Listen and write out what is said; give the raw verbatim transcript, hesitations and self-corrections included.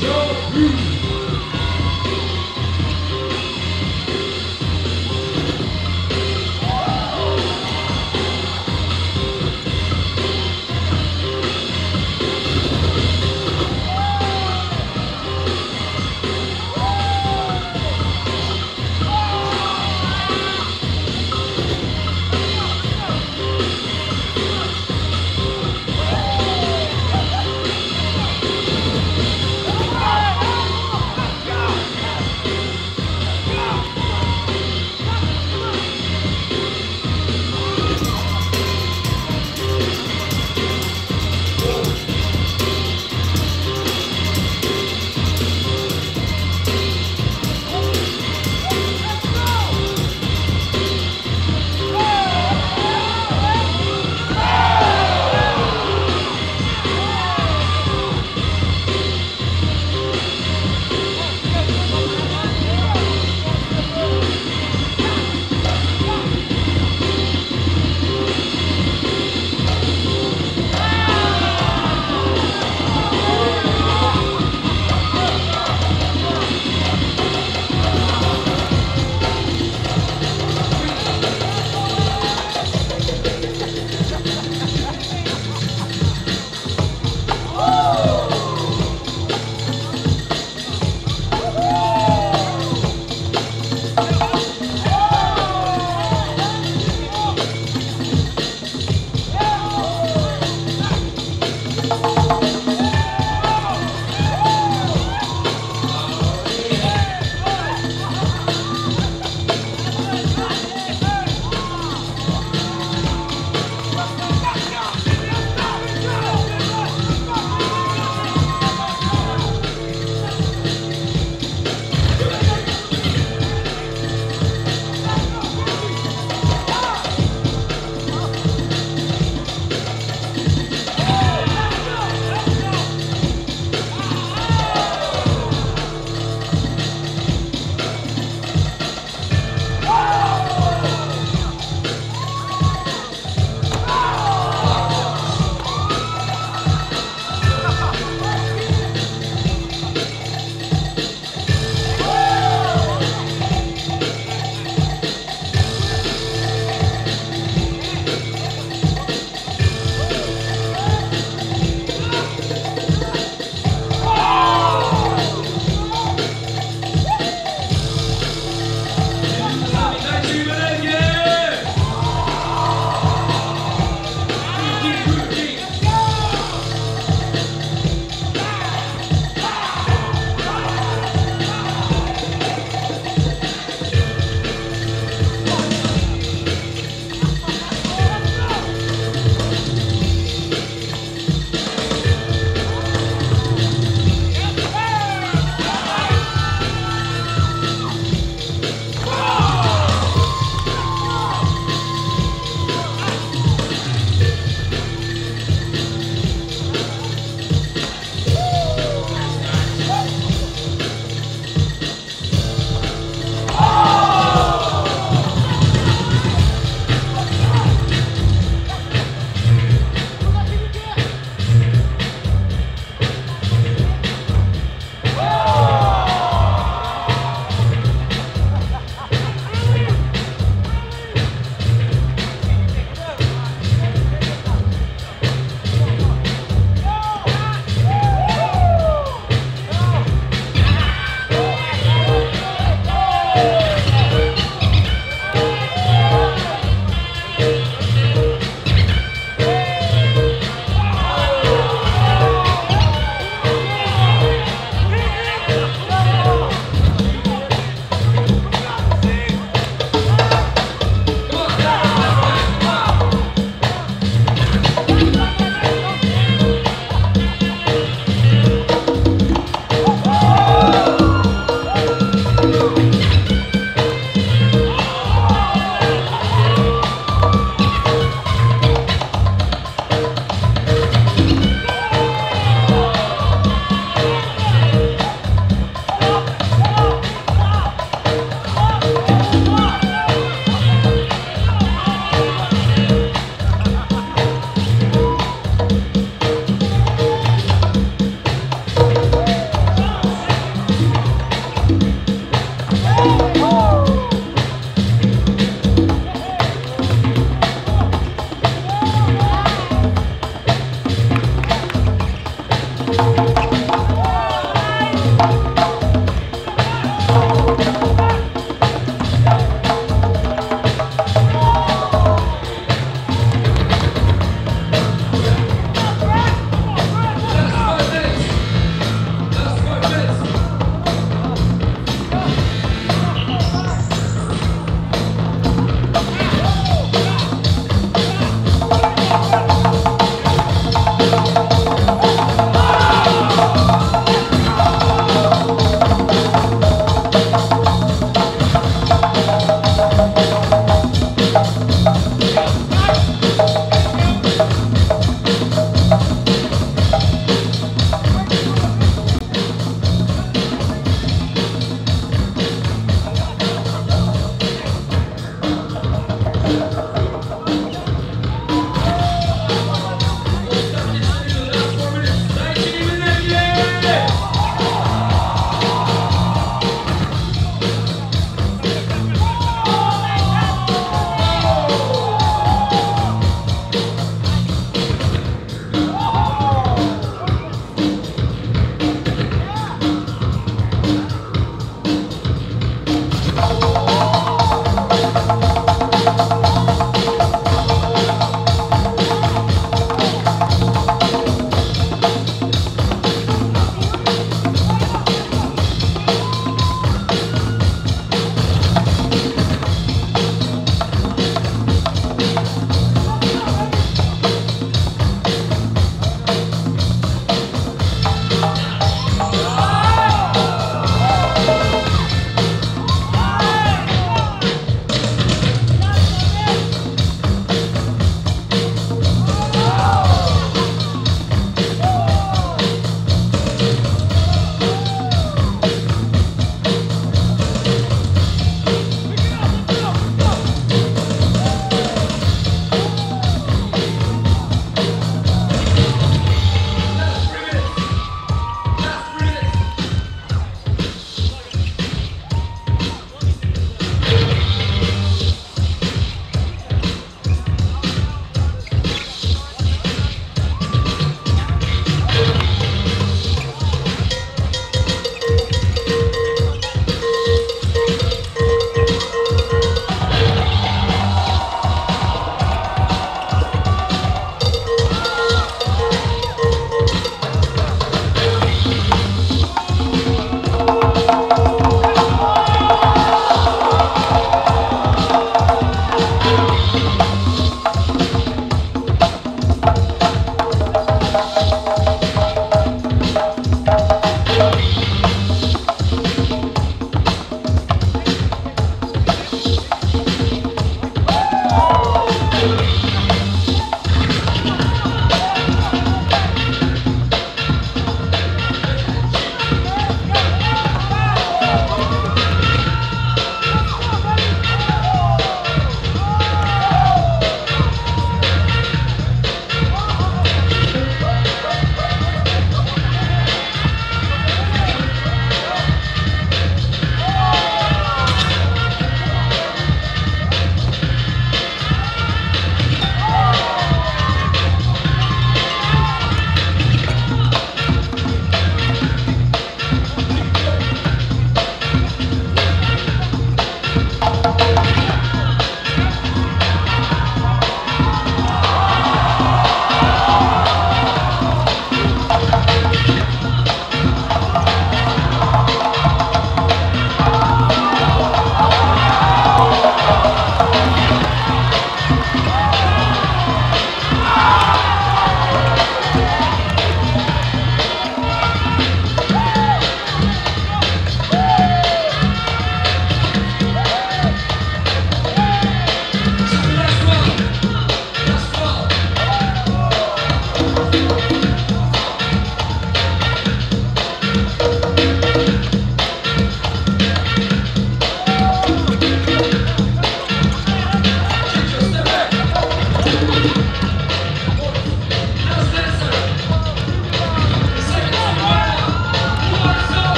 Yo